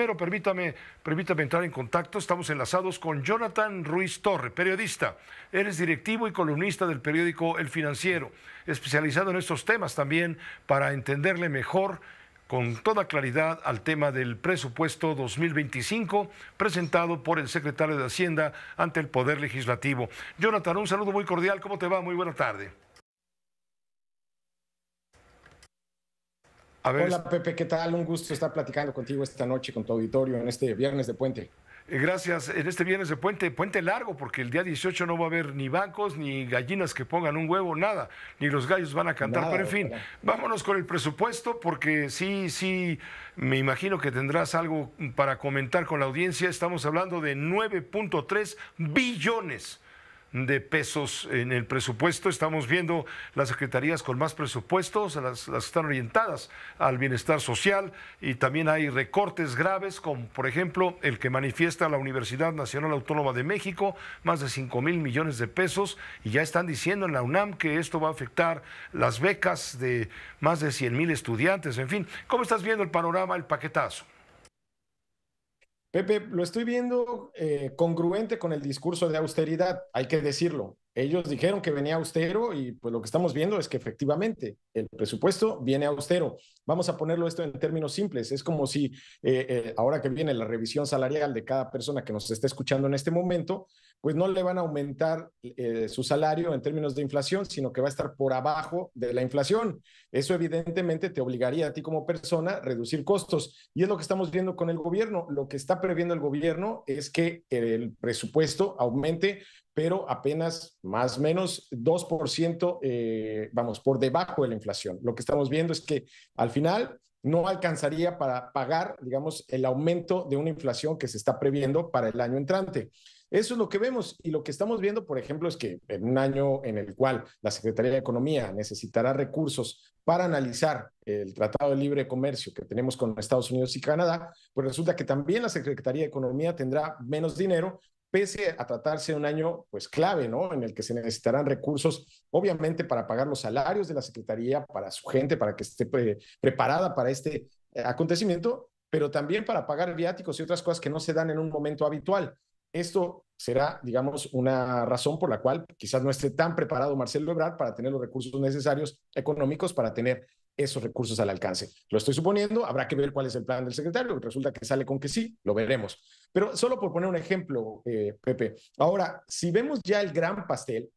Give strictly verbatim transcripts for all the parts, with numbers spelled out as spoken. pero permítame, permítame entrar en contacto. Estamos enlazados con Jonathan Ruiz Torre, periodista. Eres directivo y columnista del periódico El Financiero, especializado en estos temas también para entenderle mejor con toda claridad al tema del presupuesto dos mil veinticinco presentado por el secretario de Hacienda ante el Poder Legislativo. Jonathan, un saludo muy cordial. ¿Cómo te va? Muy buena tarde. A ver, hola Pepe, ¿qué tal? Un gusto estar platicando contigo esta noche con tu auditorio en este viernes de puente. Gracias. En este viernes de puente, puente largo, porque el día dieciocho no va a haber ni bancos, ni gallinas que pongan un huevo, nada, ni los gallos van a cantar, nada, pero en fin, verdad. Vámonos con el presupuesto, porque sí, sí, me imagino que tendrás algo para comentar con la audiencia. Estamos hablando de nueve punto tres billones de pesos en el presupuesto. Estamos viendo las secretarías con más presupuestos, las, las están orientadas al bienestar social, y también hay recortes graves, como por ejemplo el que manifiesta la Universidad Nacional Autónoma de México, más de cinco mil millones de pesos, y ya están diciendo en la UNAM que esto va a afectar las becas de más de cien mil estudiantes. En fin, ¿cómo estás viendo el panorama, el paquetazo? Pepe, lo estoy viendo eh, congruente con el discurso de austeridad, hay que decirlo. Ellos dijeron que venía austero y pues lo que estamos viendo es que efectivamente el presupuesto viene austero. Vamos a ponerlo esto en términos simples. Es como si eh, eh, ahora que viene la revisión salarial de cada persona que nos está escuchando en este momento, pues no le van a aumentar eh, su salario en términos de inflación, sino que va a estar por abajo de la inflación. Eso evidentemente te obligaría a ti como persona a reducir costos. Y es lo que estamos viendo con el gobierno. Lo que está previendo el gobierno es que el presupuesto aumente, pero apenas más o menos dos por ciento, eh, vamos, por debajo de la inflación. Lo que estamos viendo es que al final no alcanzaría para pagar, digamos, el aumento de una inflación que se está previendo para el año entrante. Eso es lo que vemos, y lo que estamos viendo, por ejemplo, es que en un año en el cual la Secretaría de Economía necesitará recursos para analizar el Tratado de Libre Comercio que tenemos con Estados Unidos y Canadá, pues resulta que también la Secretaría de Economía tendrá menos dinero, pese a tratarse de un año pues clave, ¿no?, en el que se necesitarán recursos, obviamente, para pagar los salarios de la Secretaría, para su gente, para que esté pre- preparada para este acontecimiento, pero también para pagar viáticos y otras cosas que no se dan en un momento habitual. Esto será, digamos, una razón por la cual quizás no esté tan preparado Marcelo Ebrard para tener los recursos necesarios económicos para tener esos recursos al alcance. Lo estoy suponiendo, habrá que ver cuál es el plan del secretario, resulta que sale con que sí, lo veremos. Pero solo por poner un ejemplo, eh, Pepe, ahora, si vemos ya el gran pastel,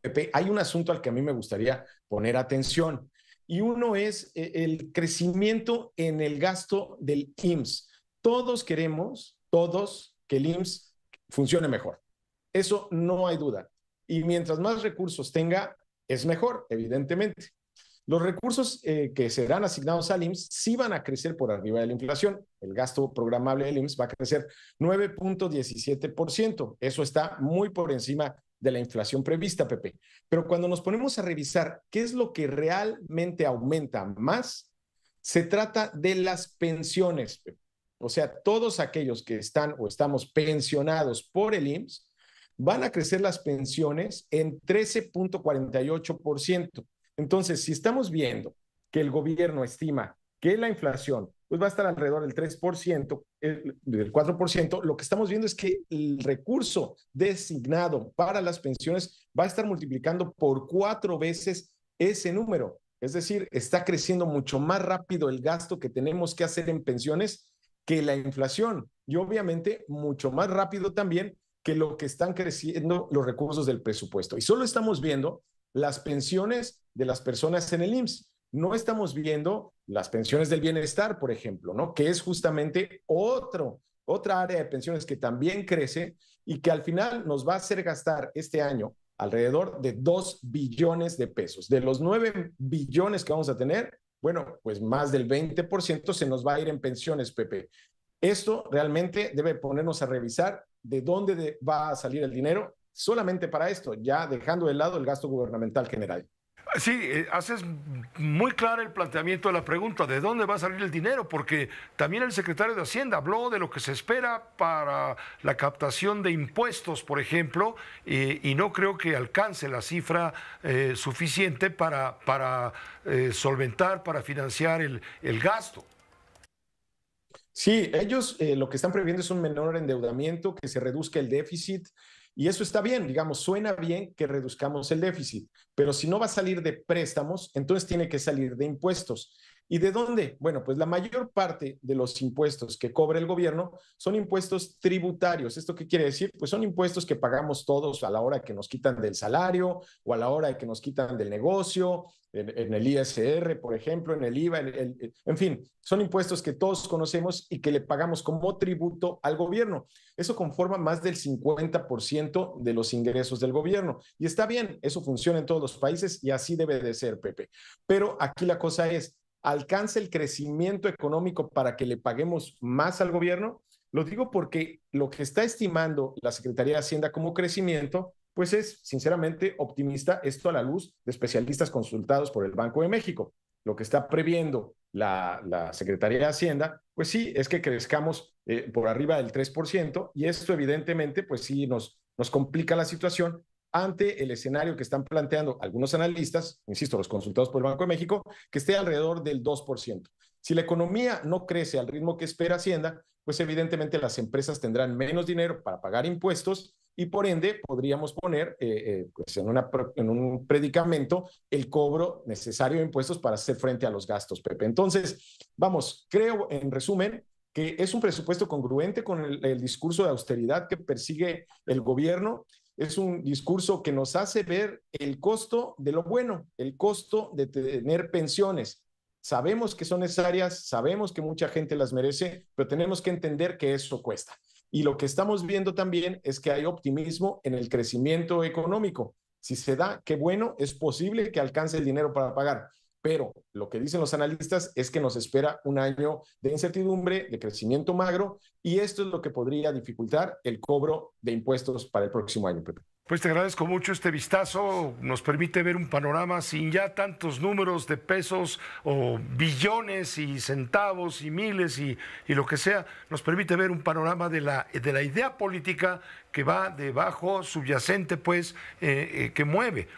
Pepe, hay un asunto al que a mí me gustaría poner atención, y uno es eh, el crecimiento en el gasto del I M S S. Todos queremos, todos... que el I M S S funcione mejor. Eso no hay duda. Y mientras más recursos tenga, es mejor, evidentemente. Los recursos eh, que serán asignados al I M S S sí van a crecer por arriba de la inflación. El gasto programable del I M S S va a crecer nueve punto diecisiete por ciento. Eso está muy por encima de la inflación prevista, Pepe. Pero cuando nos ponemos a revisar qué es lo que realmente aumenta más, se trata de las pensiones, Pepe. O sea, todos aquellos que están o estamos pensionados por el I M S S, van a crecer las pensiones en trece punto cuarenta y ocho por ciento. Entonces, si estamos viendo que el gobierno estima que la inflación pues va a estar alrededor del tres por ciento, del cuatro por ciento, lo que estamos viendo es que el recurso designado para las pensiones va a estar multiplicando por cuatro veces ese número. Es decir, está creciendo mucho más rápido el gasto que tenemos que hacer en pensiones que la inflación, y obviamente mucho más rápido también que lo que están creciendo los recursos del presupuesto. Y solo estamos viendo las pensiones de las personas en el I M S S. No estamos viendo las pensiones del bienestar, por ejemplo, ¿no?, que es justamente otro, otra área de pensiones que también crece y que al final nos va a hacer gastar este año alrededor de dos billones de pesos. De los nueve billones que vamos a tener, bueno, pues más del veinte por ciento se nos va a ir en pensiones, Pepe. Esto realmente debe ponernos a revisar de dónde va a salir el dinero solamente para esto, ya dejando de lado el gasto gubernamental general. Sí, eh, haces muy claro el planteamiento de la pregunta, ¿de dónde va a salir el dinero? Porque también el secretario de Hacienda habló de lo que se espera para la captación de impuestos, por ejemplo, eh, y no creo que alcance la cifra eh, suficiente para, para eh, solventar, para financiar el, el gasto. Sí, ellos eh, lo que están previendo es un menor endeudamiento, que se reduzca el déficit, y eso está bien, digamos, suena bien que reduzcamos el déficit, pero si no va a salir de préstamos, entonces tiene que salir de impuestos. ¿Y de dónde? Bueno, pues la mayor parte de los impuestos que cobra el gobierno son impuestos tributarios. ¿Esto qué quiere decir? Pues son impuestos que pagamos todos a la hora que nos quitan del salario o a la hora que nos quitan del negocio, en, en el I S R, por ejemplo, en el IVA, en, el, en fin, son impuestos que todos conocemos y que le pagamos como tributo al gobierno. Eso conforma más del cincuenta por ciento de los ingresos del gobierno. Y está bien, eso funciona en todos los países y así debe de ser, Pepe. Pero aquí la cosa es, ¿alcanza el crecimiento económico para que le paguemos más al gobierno? Lo digo porque lo que está estimando la Secretaría de Hacienda como crecimiento, pues es sinceramente optimista, esto a la luz de especialistas consultados por el Banco de México. Lo que está previendo la, la Secretaría de Hacienda, pues sí, es que crezcamos eh, por arriba del tres por ciento, y esto evidentemente pues sí nos, nos complica la situación ante el escenario que están planteando algunos analistas, insisto, los consultados por el Banco de México, que esté alrededor del dos por ciento. Si la economía no crece al ritmo que espera Hacienda, pues evidentemente las empresas tendrán menos dinero para pagar impuestos y por ende podríamos poner eh, eh, pues en, una, en un predicamento el cobro necesario de impuestos para hacer frente a los gastos, Pepe. Entonces, vamos, creo en resumen que es un presupuesto congruente con el, el discurso de austeridad que persigue el gobierno. Es un discurso que nos hace ver el costo de lo bueno, el costo de tener pensiones. Sabemos que son necesarias, sabemos que mucha gente las merece, pero tenemos que entender que eso cuesta. Y lo que estamos viendo también es que hay optimismo en el crecimiento económico. Si se da, qué bueno, es posible que alcance el dinero para pagar. Pero lo que dicen los analistas es que nos espera un año de incertidumbre, de crecimiento magro, y esto es lo que podría dificultar el cobro de impuestos para el próximo año, Pepe. Pues te agradezco mucho este vistazo, nos permite ver un panorama sin ya tantos números de pesos o billones y centavos y miles y, y lo que sea, nos permite ver un panorama de la, de la idea política que va debajo, subyacente, pues, eh, eh, que mueve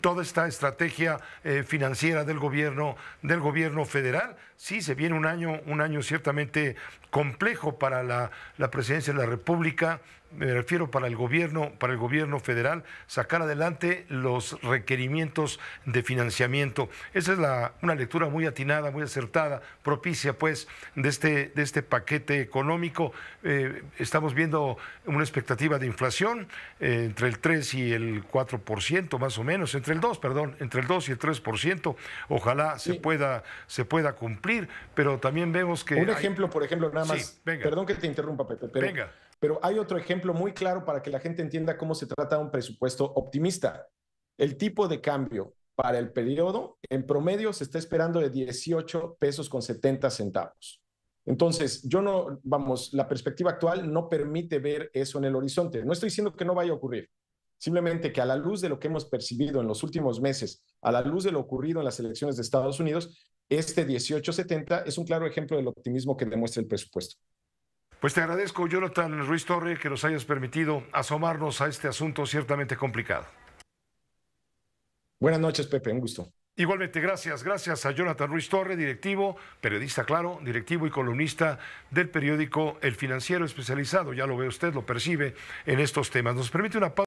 toda esta estrategia eh, financiera del gobierno, del gobierno federal. Sí, se viene un año, un año ciertamente complejo para la, la presidencia de la República, me refiero para el gobierno, para el gobierno federal, sacar adelante los requerimientos de financiamiento. Esa es la, una lectura muy atinada, muy acertada, propicia pues de este, de este paquete económico. Eh, estamos viendo una expectativa de inflación eh, entre el tres y el cuatro por ciento más o menos, entre el dos, perdón, entre el dos y el tres por ciento. Ojalá sí se pueda, se pueda cumplir, pero también vemos que... Un ejemplo, hay... por ejemplo, nada más, sí, venga. Perdón que te interrumpa, Pepe, pero... Venga. Pero hay otro ejemplo muy claro para que la gente entienda cómo se trata de un presupuesto optimista. El tipo de cambio para el periodo, en promedio, se está esperando de dieciocho pesos con setenta centavos. Entonces, yo no, vamos, la perspectiva actual no permite ver eso en el horizonte. No estoy diciendo que no vaya a ocurrir. Simplemente que a la luz de lo que hemos percibido en los últimos meses, a la luz de lo ocurrido en las elecciones de Estados Unidos, este dieciocho setenta es un claro ejemplo del optimismo que demuestra el presupuesto. Pues te agradezco, Jonathan Ruiz Torre, que nos hayas permitido asomarnos a este asunto ciertamente complicado. Buenas noches, Pepe, un gusto. Igualmente, gracias, gracias a Jonathan Ruiz Torre, directivo, periodista, claro, directivo y columnista del periódico El Financiero, especializado, ya lo ve usted, lo percibe en estos temas. Nos permite una pausa.